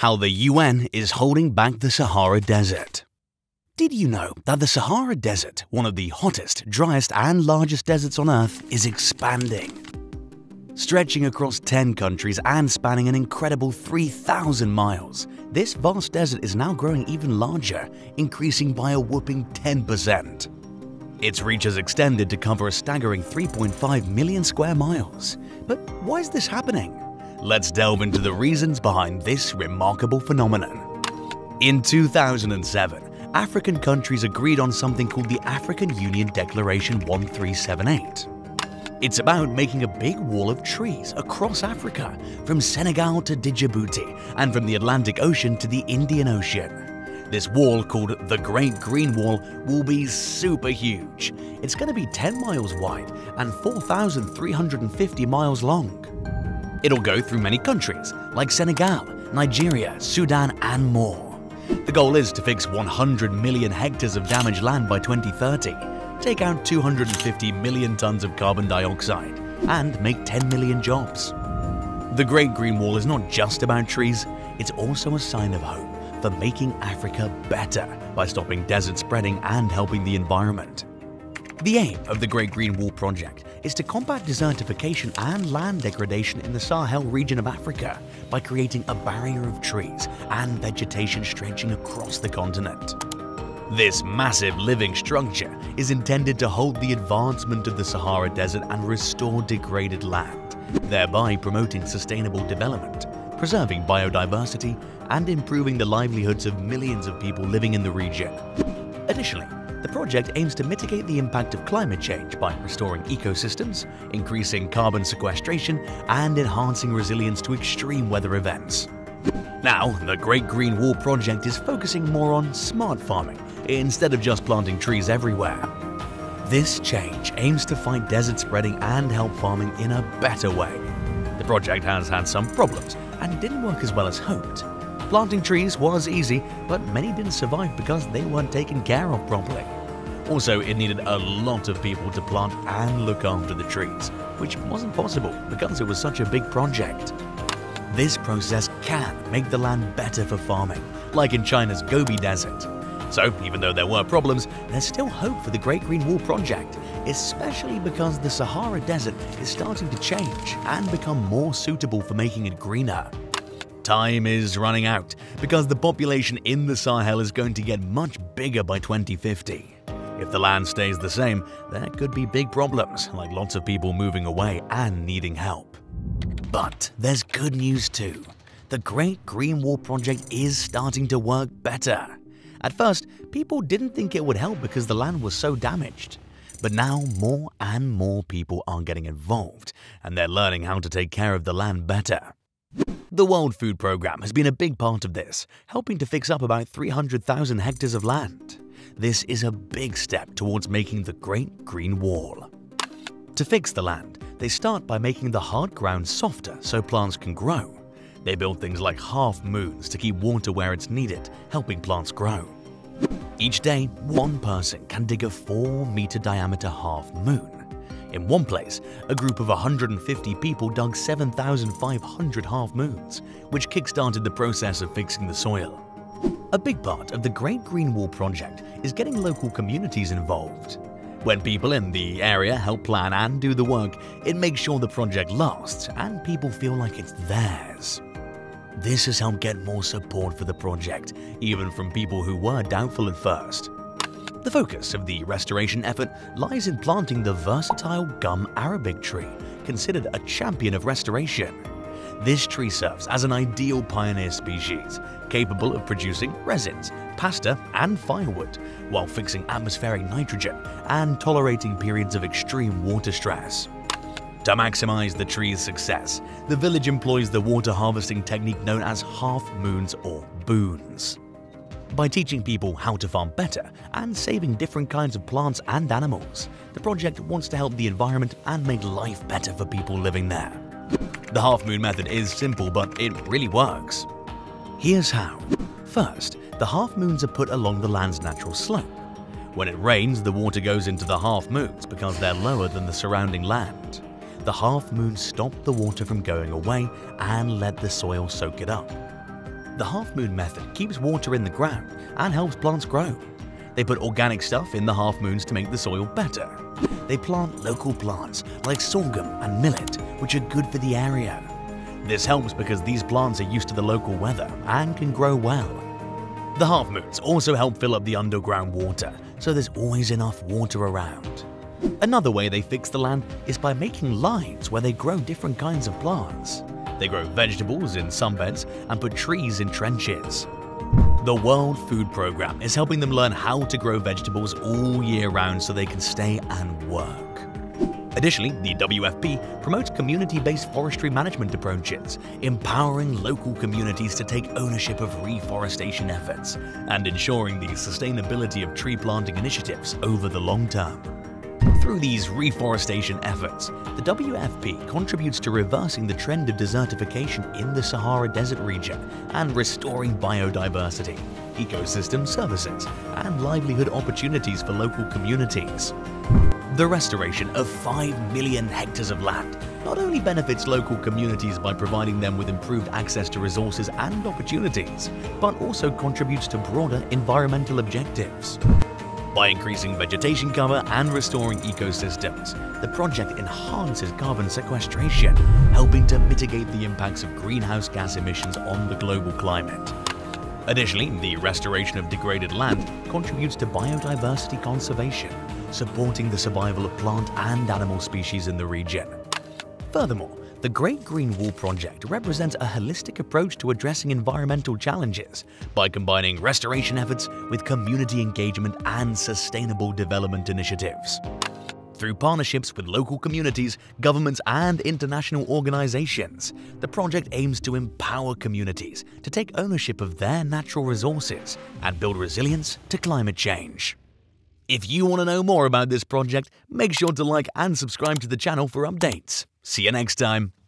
How the UN is holding back the Sahara Desert. Did you know that the Sahara Desert, one of the hottest, driest and largest deserts on Earth, is expanding? Stretching across 10 countries and spanning an incredible 3,000 miles, this vast desert is now growing even larger, increasing by a whopping 10%. Its reach has extended to cover a staggering 3.5 million square miles. But why is this happening? Let's delve into the reasons behind this remarkable phenomenon. In 2007, African countries agreed on something called the African Union Declaration 1378. It's about making a big wall of trees across Africa, from Senegal to Djibouti, and from the Atlantic Ocean to the Indian Ocean. This wall, called the Great Green Wall, will be super huge. It's going to be 10 miles wide and 4,350 miles long. It'll go through many countries, like Senegal, Nigeria, Sudan, and more. The goal is to fix 100 million hectares of damaged land by 2030, take out 250 million tons of carbon dioxide, and make 10 million jobs. The Great Green Wall is not just about trees, it's also a sign of hope for making Africa better by stopping desert spreading and helping the environment. The aim of the Great Green Wall project is to combat desertification and land degradation in the Sahel region of Africa by creating a barrier of trees and vegetation stretching across the continent. This massive living structure is intended to hold the advancement of the Sahara Desert and restore degraded land, thereby promoting sustainable development, preserving biodiversity, and improving the livelihoods of millions of people living in the region. Additionally, the project aims to mitigate the impact of climate change by restoring ecosystems, increasing carbon sequestration, and enhancing resilience to extreme weather events. Now, the Great Green Wall project is focusing more on smart farming instead of just planting trees everywhere. This change aims to fight desert spreading and help farming in a better way. The project has had some problems and didn't work as well as hoped. Planting trees was easy, but many didn't survive because they weren't taken care of properly. Also, it needed a lot of people to plant and look after the trees, which wasn't possible because it was such a big project. This process can make the land better for farming, like in China's Gobi Desert. So, even though there were problems, there's still hope for the Great Green Wall project, especially because the Sahara Desert is starting to change and become more suitable for making it greener. Time is running out because the population in the Sahel is going to get much bigger by 2050. If the land stays the same, there could be big problems, like lots of people moving away and needing help. But there's good news too. The Great Green Wall project is starting to work better. At first, people didn't think it would help because the land was so damaged. But now more and more people are getting involved, and they're learning how to take care of the land better. The World Food Programme has been a big part of this, helping to fix up about 300,000 hectares of land. This is a big step towards making the Great Green Wall. To fix the land, they start by making the hard ground softer so plants can grow. They build things like half moons to keep water where it's needed, helping plants grow. Each day, one person can dig a 4-meter diameter half moon. In one place, a group of 150 people dug 7,500 half-moons, which kick-started the process of fixing the soil. A big part of the Great Green Wall project is getting local communities involved. When people in the area help plan and do the work, it makes sure the project lasts and people feel like it's theirs. This has helped get more support for the project, even from people who were doubtful at first. The focus of the restoration effort lies in planting the versatile Gum Arabic tree, considered a champion of restoration. This tree serves as an ideal pioneer species, capable of producing resins, pasta, and firewood, while fixing atmospheric nitrogen and tolerating periods of extreme water stress. To maximize the tree's success, the village employs the water harvesting technique known as half moons or boons. By teaching people how to farm better and saving different kinds of plants and animals, the project wants to help the environment and make life better for people living there. The half moon method is simple, but it really works. Here's how. First, the half moons are put along the land's natural slope. When it rains, the water goes into the half moons because they're lower than the surrounding land. The half moons stop the water from going away and let the soil soak it up. The half-moon method keeps water in the ground and helps plants grow. They put organic stuff in the half-moons to make the soil better. They plant local plants like sorghum and millet, which are good for the area. This helps because these plants are used to the local weather and can grow well. The half-moons also help fill up the underground water, so there's always enough water around. Another way they fix the land is by making lines where they grow different kinds of plants. They grow vegetables in sunbeds and put trees in trenches. The World Food Programme is helping them learn how to grow vegetables all year round so they can stay and work. Additionally, the WFP promotes community-based forestry management approaches, empowering local communities to take ownership of reforestation efforts and ensuring the sustainability of tree planting initiatives over the long term. Through these reforestation efforts, the WFP contributes to reversing the trend of desertification in the Sahara Desert region and restoring biodiversity, ecosystem services, and livelihood opportunities for local communities. The restoration of 5 million hectares of land not only benefits local communities by providing them with improved access to resources and opportunities, but also contributes to broader environmental objectives. By increasing vegetation cover and restoring ecosystems, the project enhances carbon sequestration, helping to mitigate the impacts of greenhouse gas emissions on the global climate. Additionally, the restoration of degraded land contributes to biodiversity conservation, supporting the survival of plant and animal species in the region. Furthermore, the Great Green Wall project represents a holistic approach to addressing environmental challenges by combining restoration efforts with community engagement and sustainable development initiatives. Through partnerships with local communities, governments, and international organizations, the project aims to empower communities to take ownership of their natural resources and build resilience to climate change. If you want to know more about this project, make sure to like and subscribe to the channel for updates. See you next time.